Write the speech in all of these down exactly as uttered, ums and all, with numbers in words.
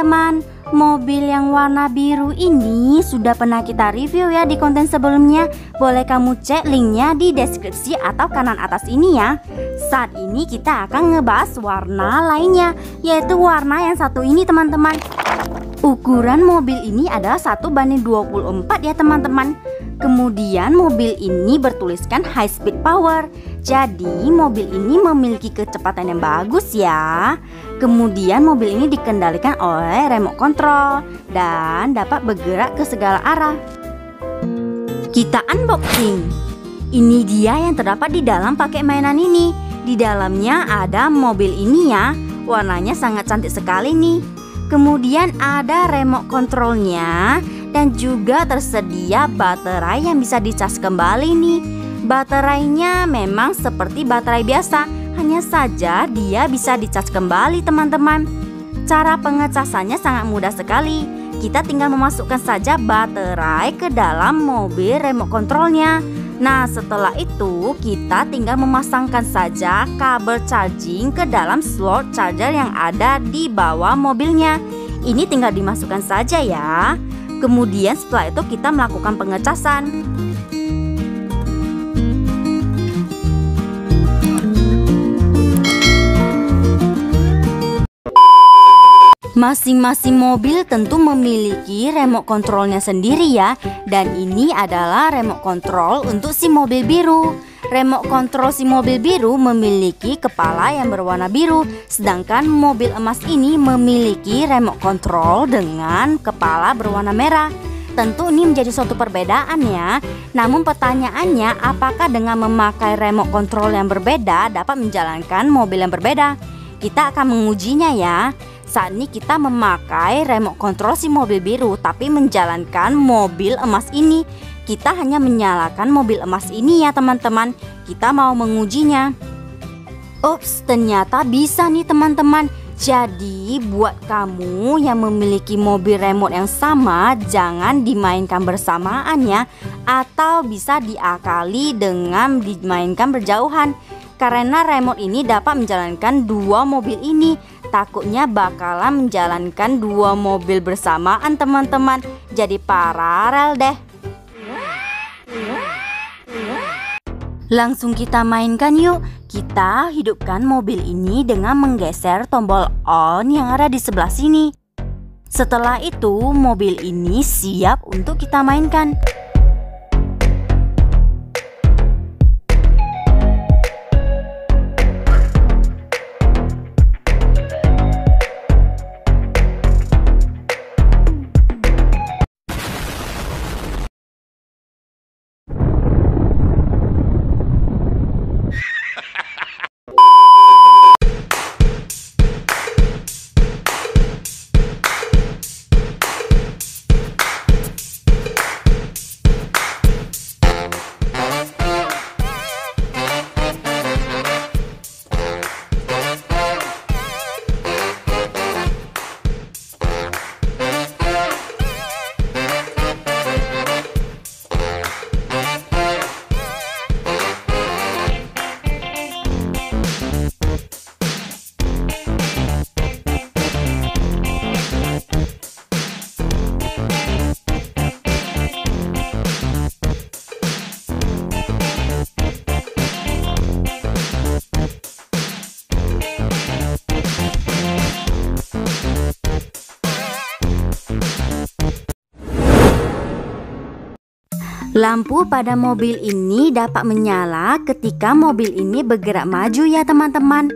teman-teman, mobil yang warna biru ini sudah pernah kita review ya di konten sebelumnya. Boleh kamu cek linknya di deskripsi atau kanan atas ini ya. Saat ini kita akan ngebahas warna lainnya, yaitu warna yang satu ini teman-teman. Ukuran mobil ini adalah satu banding dua puluh empat ya teman-teman. Kemudian mobil ini bertuliskan high speed power. Jadi mobil ini memiliki kecepatan yang bagus ya. Kemudian mobil ini dikendalikan oleh remote control dan dapat bergerak ke segala arah. Kita unboxing. Ini dia yang terdapat di dalam paket mainan ini. Di dalamnya ada mobil ini ya. Warnanya sangat cantik sekali nih. Kemudian ada remote controlnya dan juga tersedia baterai yang bisa dicas kembali nih. Baterainya memang seperti baterai biasa, hanya saja dia bisa dicas kembali teman-teman. Cara pengecasannya sangat mudah sekali. Kita tinggal memasukkan saja baterai ke dalam mobil remote controlnya. Nah setelah itu kita tinggal memasangkan saja kabel charging ke dalam slot charger yang ada di bawah mobilnya. Ini tinggal dimasukkan saja ya. Kemudian setelah itu kita melakukan pengecasan. Masing-masing mobil tentu memiliki remote controlnya sendiri ya. Dan ini adalah remote control untuk si mobil biru. Remote control si mobil biru memiliki kepala yang berwarna biru. Sedangkan mobil emas ini memiliki remote control dengan kepala berwarna merah. Tentu ini menjadi suatu perbedaan ya. Namun pertanyaannya, apakah dengan memakai remote control yang berbeda dapat menjalankan mobil yang berbeda? Kita akan mengujinya ya. Saat ini kita memakai remote control si mobil biru tapi menjalankan mobil emas ini. Kita hanya menyalakan mobil emas ini ya teman-teman. Kita mau mengujinya. Ups, ternyata bisa nih teman-teman. Jadi buat kamu yang memiliki mobil remote yang sama, jangan dimainkan bersamaan ya. Atau bisa diakali dengan dimainkan berjauhan. Karena remote ini dapat menjalankan dua mobil ini. Takutnya bakalan menjalankan dua mobil bersamaan teman-teman. Jadi paralel deh. Langsung kita mainkan yuk. Kita hidupkan mobil ini dengan menggeser tombol on yang ada di sebelah sini. Setelah itu mobil ini siap untuk kita mainkan. Lampu pada mobil ini dapat menyala ketika mobil ini bergerak maju ya teman-teman.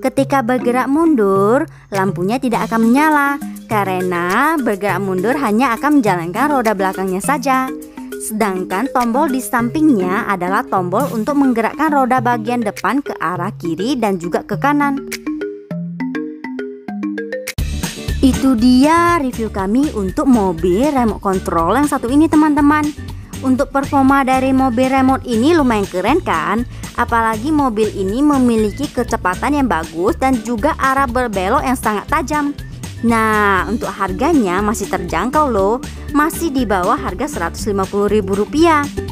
Ketika bergerak mundur, lampunya tidak akan menyala. Karena bergerak mundur hanya akan menjalankan roda belakangnya saja. Sedangkan tombol di sampingnya adalah tombol untuk menggerakkan roda bagian depan ke arah kiri dan juga ke kanan. Itu dia review kami untuk mobil remote control yang satu ini teman-teman. Untuk performa dari mobil remote ini lumayan keren kan? Apalagi mobil ini memiliki kecepatan yang bagus dan juga arah berbelok yang sangat tajam. Nah untuk harganya masih terjangkau loh. Masih di bawah harga seratus lima puluh ribu rupiah.